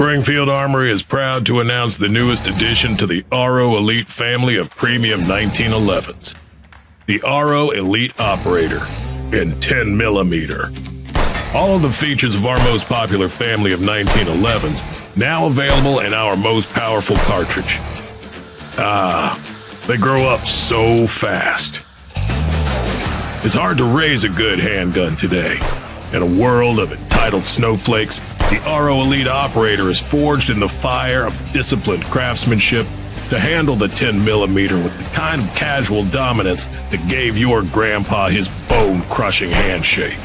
Springfield Armory is proud to announce the newest addition to the RO Elite family of premium 1911s, the RO Elite Operator in 10mm. All of the features of our most popular family of 1911s now available in our most powerful cartridge. They grow up so fast. It's hard to raise a good handgun today. In a world of entitled snowflakes, the RO Elite Operator is forged in the fire of disciplined craftsmanship to handle the 10mm with the kind of casual dominance that gave your grandpa his bone-crushing handshake.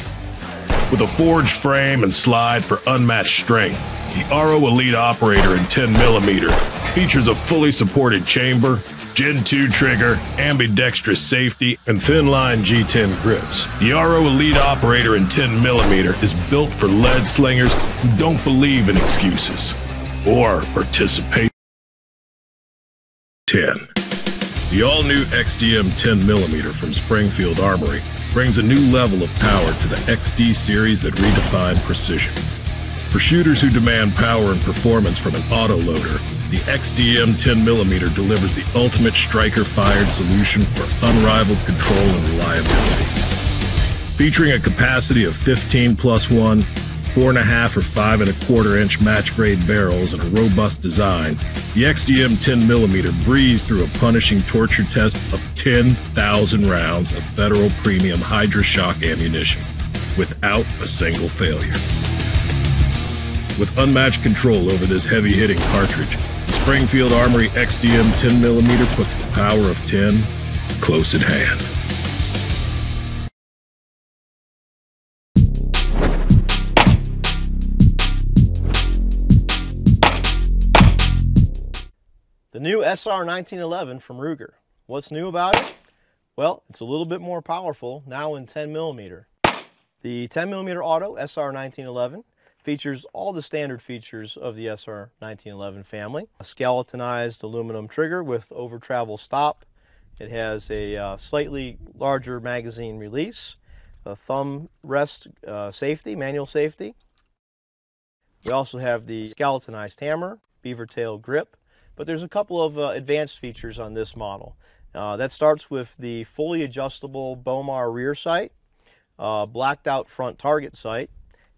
With a forged frame and slide for unmatched strength, the RO Elite Operator in 10mm features a fully supported chamber, Gen 2 trigger, ambidextrous safety, and thin-line G10 grips. The RO Elite Operator in 10mm is built for lead slingers who don't believe in excuses or participate. 10. The all-new XDM 10mm from Springfield Armory brings a new level of power to the XD series that redefined precision. For shooters who demand power and performance from an autoloader, the XDM 10mm delivers the ultimate striker-fired solution for unrivaled control and reliability. Featuring a capacity of 15+1, 4.5 or 5.25-inch match-grade barrels, and a robust design, the XDM 10mm breezed through a punishing torture test of 10,000 rounds of Federal Premium Hydra Shock ammunition without a single failure. With unmatched control over this heavy-hitting cartridge, the Springfield Armory XDM 10mm puts the power of 10 close at hand. The new SR1911 from Ruger. What's new about it? Well, it's a little bit more powerful, now in 10mm. The 10mm auto SR1911 features all the standard features of the SR1911 family. A skeletonized aluminum trigger with over-travel stop. It has a slightly larger magazine release, a thumb rest safety, manual safety. We also have the skeletonized hammer, beaver tail grip, but there's a couple of advanced features on this model. That starts with the fully adjustable Bomar rear sight, blacked out front target sight,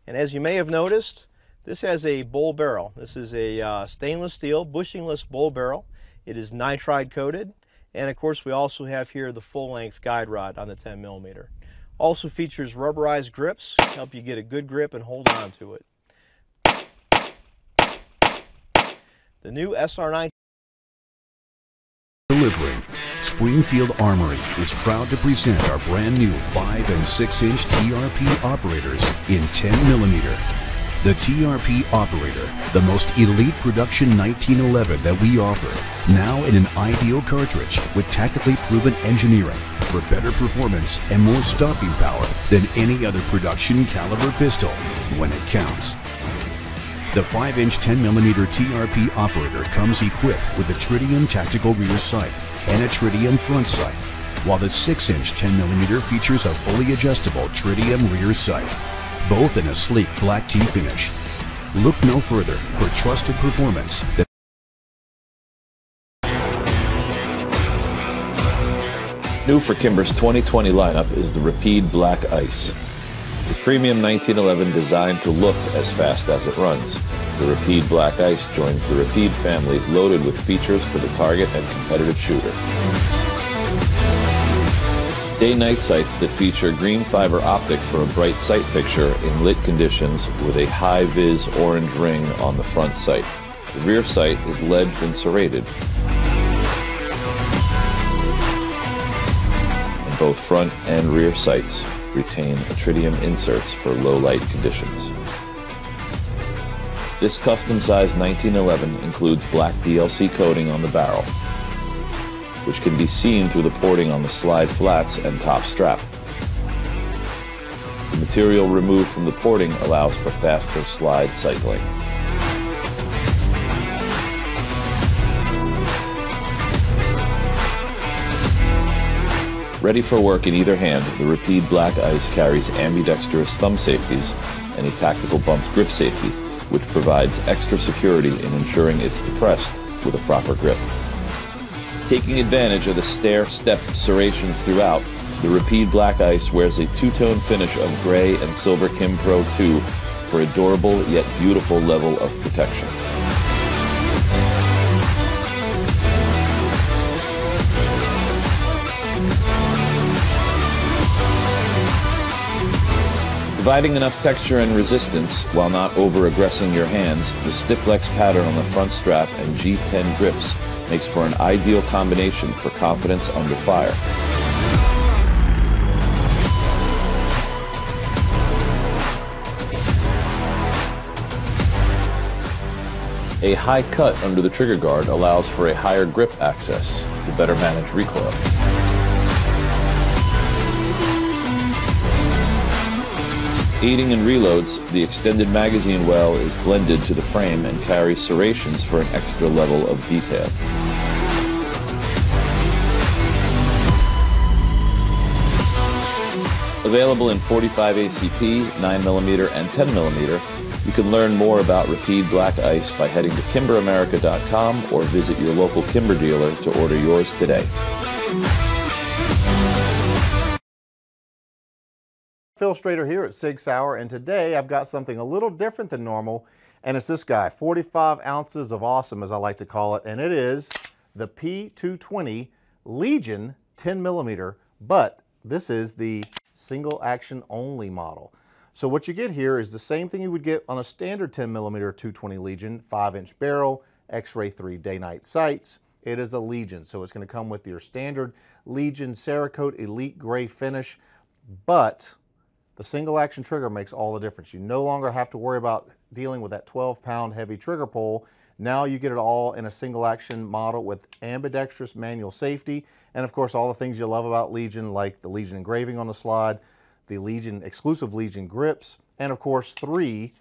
and as you may have noticed, this has a bull barrel. This is a stainless steel, bushingless bull barrel. It is nitride coated. And of course, we also have here the full length guide rod on the 10mm. Also features rubberized grips, help you get a good grip and hold on to it. The new SR1911. Delivering. Springfield Armory is proud to present our brand new 5 and 6-inch TRP Operators in 10mm. The TRP Operator, the most elite production 1911 that we offer, now in an ideal cartridge with tactically proven engineering for better performance and more stopping power than any other production caliber pistol when it counts. The 5-inch 10mm TRP Operator comes equipped with a tritium tactical rear sight and a tritium front sight, while the 6-inch 10mm features a fully adjustable tritium rear sight, both in a sleek black tee finish. Look no further for trusted performance. New for Kimber's 2020 lineup is the Rapide Black Ice. The premium 1911 designed to look as fast as it runs, the Rapide Black Ice joins the Rapide family loaded with features for the target and competitive shooter. Day-night sights that feature green fiber optic for a bright sight picture in lit conditions with a high-vis orange ring on the front sight. The rear sight is ledged and serrated. And both front and rear sights retain tritium inserts for low light conditions. This custom size 1911 includes black DLC coating on the barrel, which can be seen through the porting on the slide flats and top strap. The material removed from the porting allows for faster slide cycling. Ready for work in either hand, the Rapide Black Ice carries ambidextrous thumb safeties and a tactical bump grip safety which provides extra security in ensuring it's depressed with a proper grip. Taking advantage of the stair-step serrations throughout, the Rapide Black Ice wears a two-tone finish of gray and silver Kim Pro 2 for a durable yet beautiful level of protection. Providing enough texture and resistance while not over-aggressing your hands, the Stiplex pattern on the front strap and G10 grips makes for an ideal combination for confidence under fire. A high cut under the trigger guard allows for a higher grip access to better manage recoil. Aiding in reloads, the extended magazine well is blended to the frame and carries serrations for an extra level of detail. Available in 45 ACP, 9mm and 10mm, you can learn more about Rapide Black Ice by heading to KimberAmerica.com or visit your local Kimber dealer to order yours today. Phil Strader here at Sig Sauer, and today I've got something a little different than normal, and it's this guy, 45 ounces of awesome as I like to call it, and it is the P220 Legion 10mm, but this is the single action only model. So what you get here is the same thing you would get on a standard 10mm 220 Legion, 5-inch barrel, X Ray 3 day-night sights. It is a Legion, so it's going to come with your standard Legion Cerakote Elite Gray finish, but the single action trigger makes all the difference. You no longer have to worry about dealing with that 12-pound heavy trigger pull. Now you get it all in a single action model with ambidextrous manual safety. And of course, all the things you love about Legion, like the Legion engraving on the slide, the Legion exclusive Legion grips, and of course, 3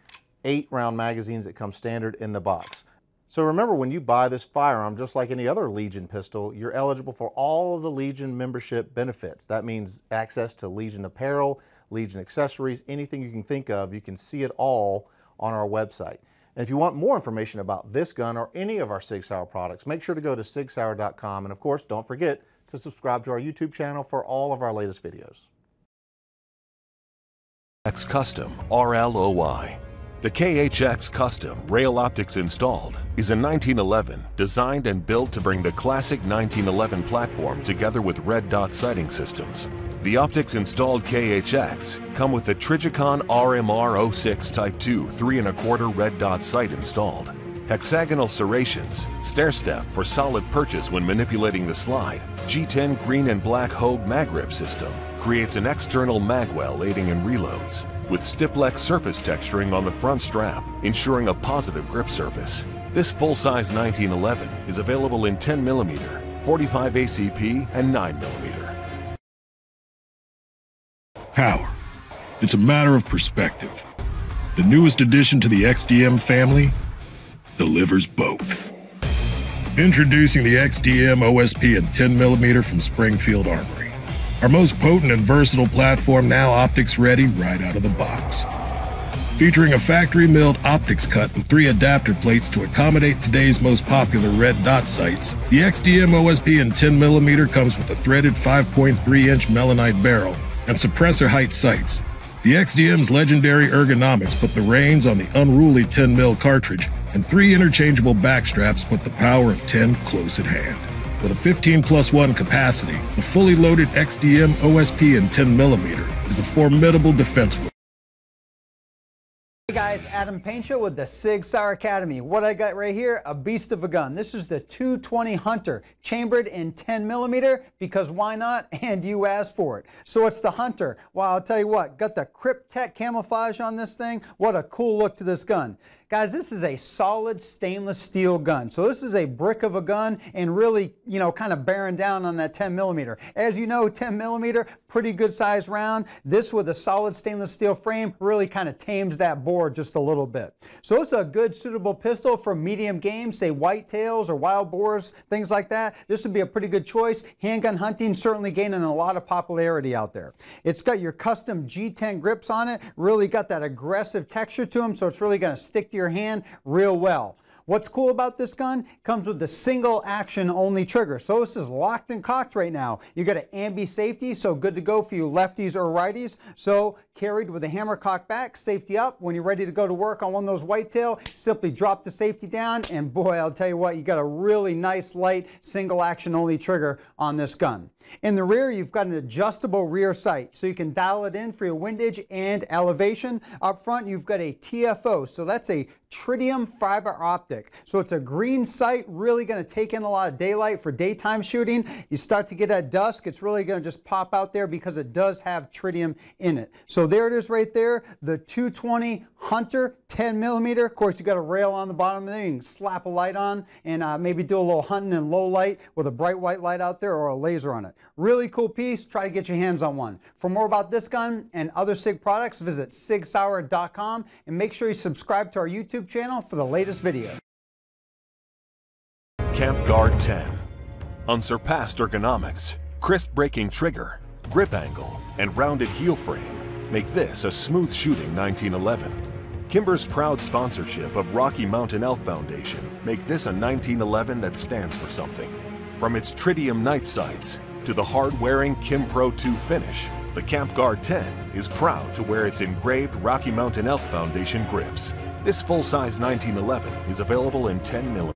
8-round magazines that come standard in the box. So remember, when you buy this firearm, just like any other Legion pistol, you're eligible for all of the Legion membership benefits. That means access to Legion apparel, Legion accessories, anything you can think of, you can see it all on our website. And if you want more information about this gun or any of our Sig Sauer products, make sure to go to SIGSauer.com. And of course, don't forget to subscribe to our YouTube channel for all of our latest videos. X Custom RLOI. The KHX Custom Rail Optics Installed is a 1911 designed and built to bring the classic 1911 platform together with red dot sighting systems. The optics installed KHX come with the Trijicon RMR-06 Type 2 3¼ red dot sight installed, hexagonal serrations, stair step for solid purchase when manipulating the slide, G10 green and black Hogue MagGrip system creates an external magwell aiding in reloads, with Stiplex surface texturing on the front strap, ensuring a positive grip surface. This full-size 1911 is available in 10mm, 45 ACP, and 9mm. Power. It's a matter of perspective. The newest addition to the XDM family delivers both. Introducing the XDM OSP in 10mm from Springfield Armory. Our most potent and versatile platform, now optics ready right out of the box. Featuring a factory milled optics cut and 3 adapter plates to accommodate today's most popular red dot sights, the XDM OSP in 10mm comes with a threaded 5.3-inch melonite barrel and suppressor height sights. The XDM's legendary ergonomics put the reins on the unruly 10mm cartridge, and 3 interchangeable backstraps put the power of 10 close at hand. With a 15+1 capacity, the fully loaded XDM OSP in 10mm is a formidable defense weapon. Hey guys, Adam Paincia with the Sig Sauer Academy. What I got right here, a beast of a gun. This is the 220 Hunter, chambered in 10mm, because why not? And you asked for it. So it's the Hunter. Well, I'll tell you what, got the Cryptek camouflage on this thing. What a cool look to this gun. Guys, this is a solid stainless steel gun. So this is a brick of a gun and really, you know, kind of bearing down on that 10mm. As you know, 10mm, pretty good size round. This with a solid stainless steel frame really kind of tames that bore just a little bit. So it's a good suitable pistol for medium game, say whitetails or wild boars, things like that. This would be a pretty good choice. Handgun hunting certainly gaining a lot of popularity out there. It's got your custom G10 grips on it, really got that aggressive texture to them. So it's really going to stick to to your hand real well. What's cool about this gun, comes with the single action only trigger. So this is locked and cocked right now. You got an ambi safety, so good to go for you lefties or righties. So carried with a hammer cock back, safety up. When you're ready to go to work on one of those whitetail, simply drop the safety down, and boy, I'll tell you what, you got a really nice light single action only trigger on this gun. In the rear, you've got an adjustable rear sight, so you can dial it in for your windage and elevation. Up front, you've got a TFO, so that's a tritium fiber optic. So it's a green sight, really going to take in a lot of daylight for daytime shooting. You start to get at dusk, it's really going to just pop out there because it does have tritium in it. So there it is right there, the 220 Hunter 10 millimeter. Of course, you got a rail on the bottom there. You can slap a light on and maybe do a little hunting in low light with a bright white light out there or a laser on it. Really cool piece. Try to get your hands on one. For more about this gun and other SIG products, visit SIGSauer.com and make sure you subscribe to our YouTube channel for the latest video. Kemp Guard 10. Unsurpassed ergonomics, crisp braking trigger, grip angle, and rounded heel frame make this a smooth shooting 1911. Kimber's proud sponsorship of Rocky Mountain Elk Foundation make this a 1911 that stands for something. From its tritium night sights to the hard-wearing Kim Pro 2 finish, the Kemp Guard 10 is proud to wear its engraved Rocky Mountain Elk Foundation grips. This full-size 1911 is available in 10mm.